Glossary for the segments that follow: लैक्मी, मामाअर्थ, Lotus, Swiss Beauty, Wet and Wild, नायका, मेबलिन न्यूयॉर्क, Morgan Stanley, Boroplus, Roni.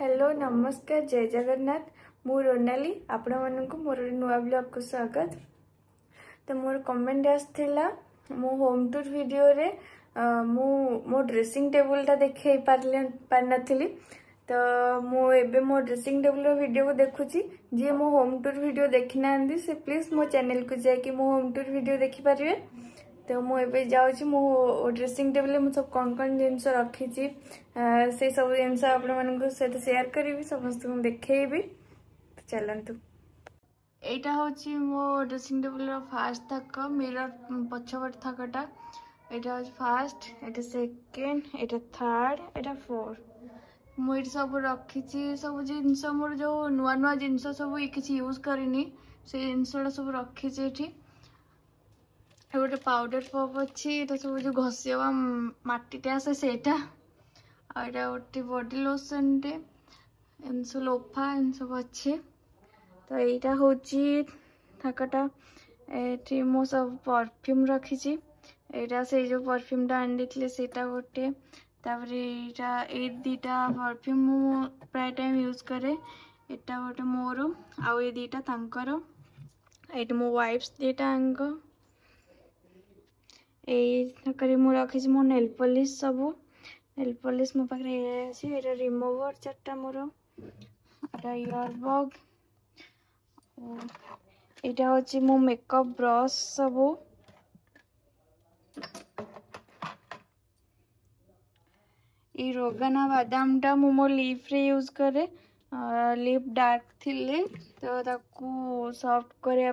Hello नमस्कार जय जगन्नाथ मु रोनाली आपण मानक मोर नुआ ब्लॉग को स्वागत। तो मोर कमेंट आसला मो होम टूर वीडियो रे मो ड्रेसिंग टेबल टा देखे पारनाली। तो मुझे मो ड्रेसिंग टेबल वीडियो को देखुची जी मो होम टूर वीडियो देखी ना से प्लीज मो चैनल को जाकि मो होम टूर वीडियो देखि पारे। तो मुझे जाऊँगी मो ड्रेसिंग टेबल में सब कौन कौन जिन रखी से सब जिन आप सहित सेयार करी समस्त देखेबी। तो चलतु यहाँ हूँ मो ड्रेसिंग टेबल फास्ट थाक मिरर पछपट थाकटा यहाँ हूँ फास्ट एटा सेकेंड एटा थर्ड एटा फोर्थ मुझे सब रखी सब जिन मोर जो नुआ नुआ जिन सब किसी यूज करनी से जिनसा सब रखी गोटे पाउडर पफ अच्छी सब जो घसीवा मटीटे आसे सेटा आटा गोटे बॉडी लोशन टे एम सब लोफा एम सब अच्छे। तो यहाँ हूँ थाकटा ये मो सब परफ्यूम रखी यहाँ से जो परफ्यूमटा आनी सेटा गोटे तापर यहाँ ये दीटा परफ्यूम मु प्राय टाइम यूज करे यहाँ गोटे मोर आउ ये दीटा तांकर ये मो वाइप्स दीटा अंग ये मु रखी मो नेल पॉलिश सब नेल पॉलिश मो पाखे अच्छे ये रिमूवर चार्टा मोर इयरबग यहाँ हूँ मो मेकअप ब्रश सब ये रोगाना बादाम टा मो लिप रे यूज करे लिप डार्क थिले तो ताकू सॉफ्ट करे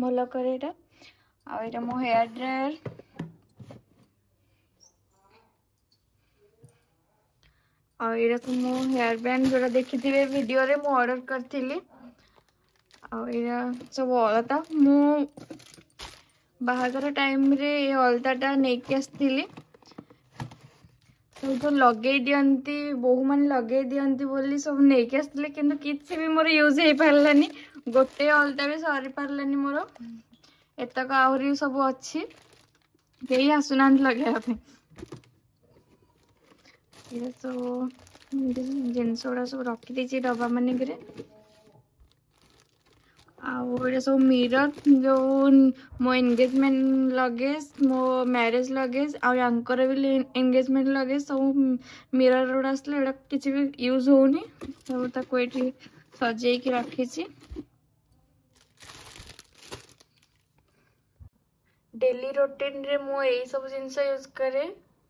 भल करे यहाँ मो हेयर ड्रायर आटा मो हेयर बैंड जो देखी थे वीडियो रे मो ऑर्डर करथिली सब अलता मु बाहर टाइम रे अलताटा नहीं आसली सब तो लगे दिंती बहु मान लगे दिंती बोली सब नहीं आसले कि किसी भी मोर यूज हो पारानी गोटे अलता भी सरी पारानी मोर एतक आहरी सब अच्छी कहीं आसुना लगे सब जिनस गुड़ा सब रखीदे डबा मानिक आउटा सब मिरर जो मो एंगेजमेंट लगेज मो मैरिज लगेज आंकर भी एंगेजमेंट लगेज सब मिरर गुड़ा आसा किसी भी यूज होनी सब ये सजे रखी डेली रूटीन रे मो यही सब जिनस यूज करे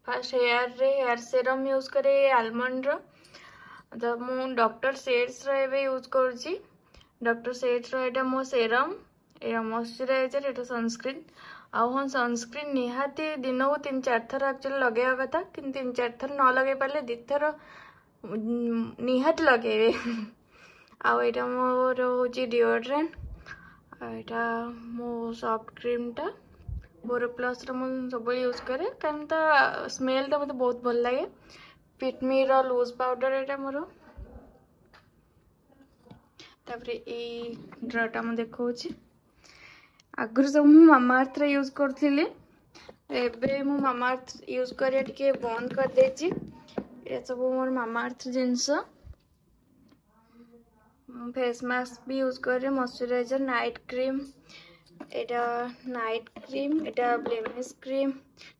फास्ट हेयर रे हेयर सीरम यूज करे आलमंड रो। तो मु डॉक्टर सेड्स रे यूज करुची डॉक्टर सेड्स रो मो सीरम या मॉइस्चराइजर या सनस्क्रीन आउ हाँ सनस्क्रीन निहाती दिन को 3-4 थर एक्चुअली लगे कथा कि 3-4 थर न लगे पारे 2 थर निहाती लगे आईटा मोर हूँ डिओड्रेंट यहाँ मो सॉफ्ट क्रीमटा बोरोप्लस सब यूज करे कारण तो स्मेलटा मत बहुत भल लगे फिटमी रो लूज पाउडर यहाँ मोर तापर ये ड्रटा मुझे देखा आगुरी सब मु मामाअर्थ यूज करी एवं मु मामाअर्थ यूज करा टे बंद करदे सब मोर मामाअर्थ जिनस फेस मास्क भी यूज करे मॉइस्चराइजर नाइट क्रीम एटा ब्लेमिश क्रीम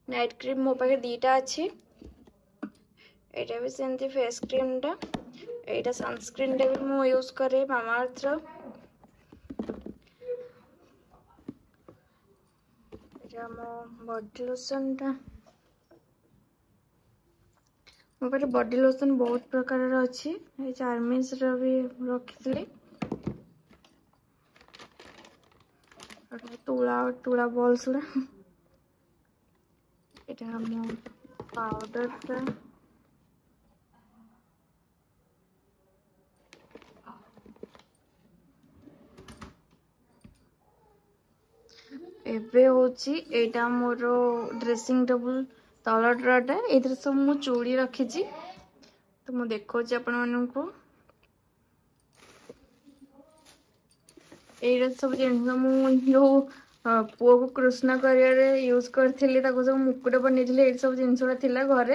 नाइट क्रीम मो पाखे दीटा अच्छे यहाँ भी सेमती फेस क्रीमटा यहाँ सनस्क्रीन भी मु यूज करे मामाअर्थ मो बॉडी लोशन टा मो पाखे बॉडी लोशन बहुत प्रकार अच्छी चार्मिस भी रखी तुला तुला बॉल्स यहाँ मो पाउडर टा एबे होची एटा मोर ड्रेसिंग टेबल तल ड्रटा ये सब मु चूड़ी रखी तो मुझे देखा आपण मानू ये सब जिन मु जो पुओ को कृष्ण करियर यूज करी सब मुकुट बन सब जिनसा घर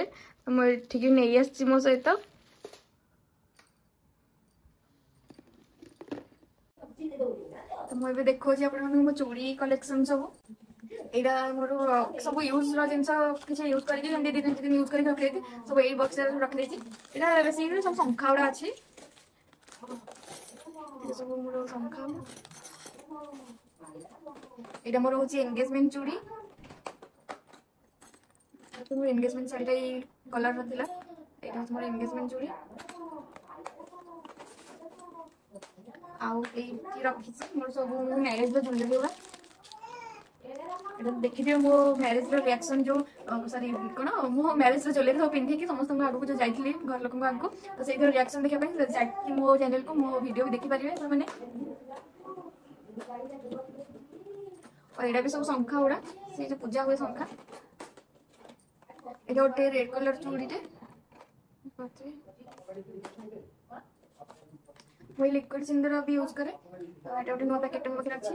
मुझे नहीं आसी मो सहित मुझे देखा आप चूड़ी कलेक्शन सब यहाँ मोर सब यूज जिन किसी यूज कर सब ये बक्स रखी यहाँ बेस सब शंखा गुड़ा अच्छी सब मोर शंखा यहाँ मोर हूँ एंगेजमेंट चूड़ी मोर एंगेजमेंट साड़ी टाइम कलर रहा यहाँ मोर एंगेजमेंट चूड़ी रखी मोर सब मैरिज ज्वेलरी गुड़ा देखिए मो मैरिज रिएक्शन जो सॉरी कौन मो मैरिज ज्वेलरी सब पिंधिकी समस्त आगे जो जाइए घर लोक आगे तो सही रिएक्शन देखा मो चैनल को मो वीडियो देखी पारे तो मैंने यहाँ भी सब शंखा गुड़ा से जो पूजा हुए शंखा ये गोटे रेड कलर चूड़ीटे मुझे लिक्विड सिंदूर भी यूज करे तो ये गोटे नुआ पैकेट में रखी रखी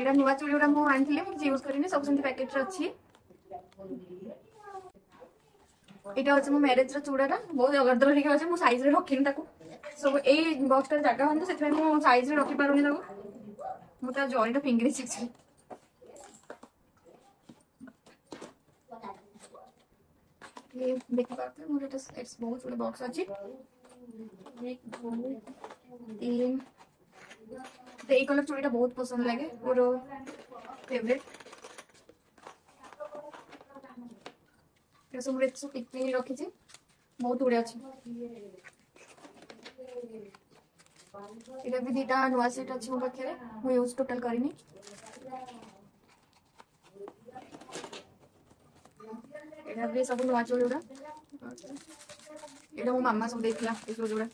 एड़ा नुआ चूड़ी गुड़ा मुझे आनी यूज करनी सब से पैकेट अच्छी यहाँ अच्छे मो मैरेज चूड़ाटा बहुत अगरदल लिखा अच्छे सैज रखनी सब ये बक्सटार जगह हूँ से सैज रखी पारूनी मुझे जरीटा फिंगी एक्चुअली ये देख पाते मोर बहुत गुड बॉक्स अच्छी ये कलर चूड़ीटा बहुत पसंद लगे मोर फेवरेट सब पिकनिक रखी बहुत गुड़े अच्छे ये भी दीटा नुआ सेट अच्छे मो पाखे मुझे यूज टोटाल करनी ये सब नुआ चूड़ी गुड़ा यहाँ मो मामा सब देखला चूड़ी गुड़ा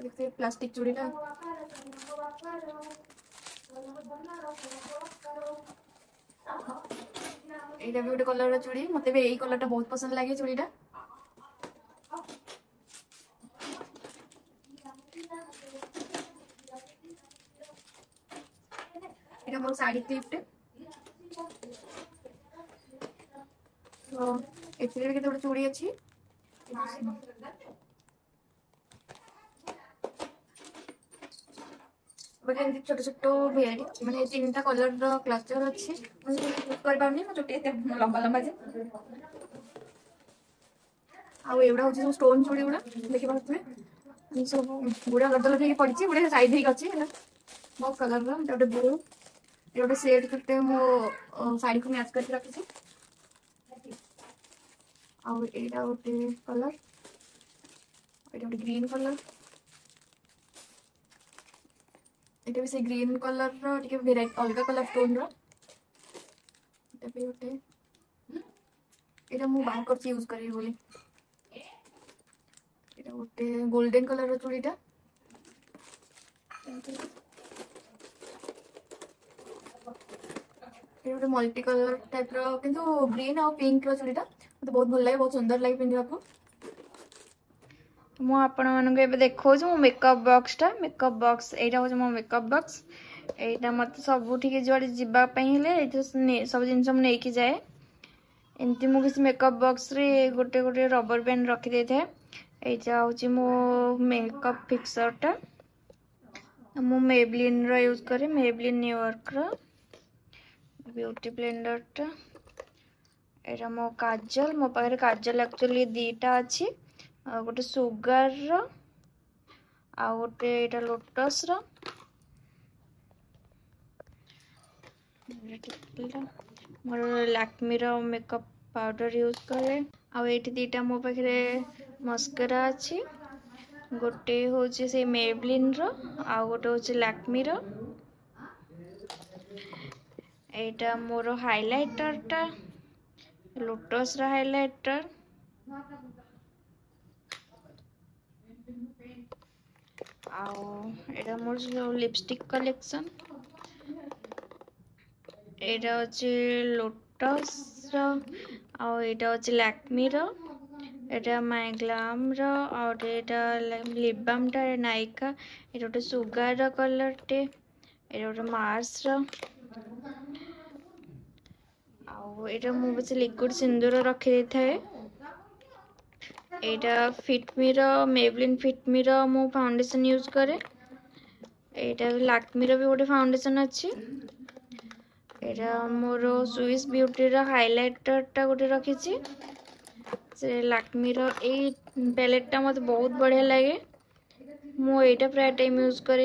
देखते प्लास्टिक चूड़ीटा ये भी गोटे कलर चूड़ी मत यही कलर टा बहुत पसंद लगे चूड़ीटा मोर साड़ी क्लिप्ट तो एथरे के चूड़ी अच्छी छोट छोट मानते तीन कलर क्लचर अच्छी चुटी लंबा लंबा जे आउा हूँ स्टोन चूड़ी गुड़ा देखी पारे सब गुड़ा गदल पड़ी गुड़े साइड अच्छी बहुत कलर रोटे ब्लू ये गोटे सेट करते मो साड़ी को मैच करके रखी आईटा गोटे कलर ये गोटे ग्रीन कलर ये भी से ग्रीन कलर रे अलग कलर टोन रोटे ये मुझे बाहर कर यूज करी बोली गोटे गोल्डन कलर रो चूड़ीटा गोटे मल्टी कलर टाइप किंतु ग्रीन और पिंक चूड़ीटा मत बहुत भल लगे बहुत सुंदर लगे पिंधा को मुझे देखा मो मेकअप बॉक्सटा मेकअप बॉक्स यहाँ हूँ मो मेकअप बॉक्स यहाँ मत सब जुआड़े जावाई सब जिन मुझे जाए एमती मुझे मेकअप बॉक्स रे गोटे गोटे रबर बैंड रखी था यहाँ हूँ मो मेकअप फिक्सरटा मु मेबलिन यूज करे मेबलिन न्यूयॉर्क र ब्यूटी ब्लेंडर टा एरा मो पाखे काजल एक्चुअली दीटा अच्छी गोटे सुगर आ गोटे एटा लोटस मोर लैक्मी मेकअप पाउडर यूज करे आठ दीटा मो पाखे मस्करा अच्छी गोटे हूँ से मेबलिन रो आ गोटे हूँ लैक्मी रो एटा मोर हाइलाइटर टा लोटस रा हाइलाइटर आटा मोर लिपस्टिक कलेक्शन एटा अच्छे लोटस रा लैक्मी रा एटा माय ग्लैम रो और एटा लिप बाम टा नायका एटा गोटे सुगर रो कलर टे एटा गोटे मार्स रो आउ एटा मु बस लिक्विड सिंदूर रखि दे थाए एटा फिटमी रो मेबलिन फिटमी रो मु फाउंडेशन यूज करे एटा लैक्मे रो भी गोटे फाउंडेशन अछि एटा मोर स्विस ब्यूटी रो हाइलाइटर टा गोटे रखि छी से लैक्मे रो ए पैलेट टा मत बहुत बढ़िया लगे मु एटा प्राय टाइम यूज करे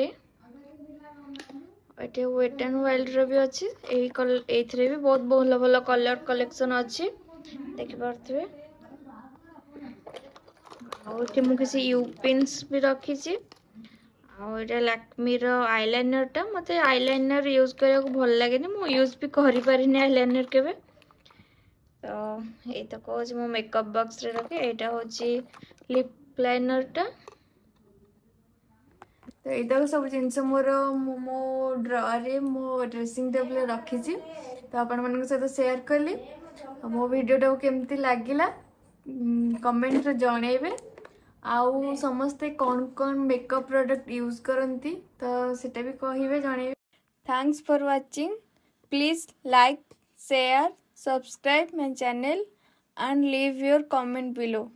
एटा वेट एंड वाइल्ड रो भी अछि एही कलर एथरे भी बहुत भल भल कलर कलेक्शन अछि देखि परथबे और एटा मु किसी यू पिन्स भी रखि छी और एटा लैक्मे रो आईलाइनर टा मते आईलाइनर यूज करे को भल लागे नि मु यूज भी करि पारि नै आईलाइनर केबे तो ये तो कौज मो मेकअप बॉक्स रे रखे एटा होची लिप लाइनर टा तो इधर सब जिनस मोर मो ड्रॉरे मो ड्रेसिंग टेबल रखी छी तो आपण मन के साथ शेयर करली मो वीडियो टा केमती लागिला कमेंट रे जणैबे आउ समस्त कोन कोन मेकअप प्रोडक्ट यूज करंती तो सेटा भी कहिबे जणैबे thanks for watching please like share subscribe my channel and leave your comment below.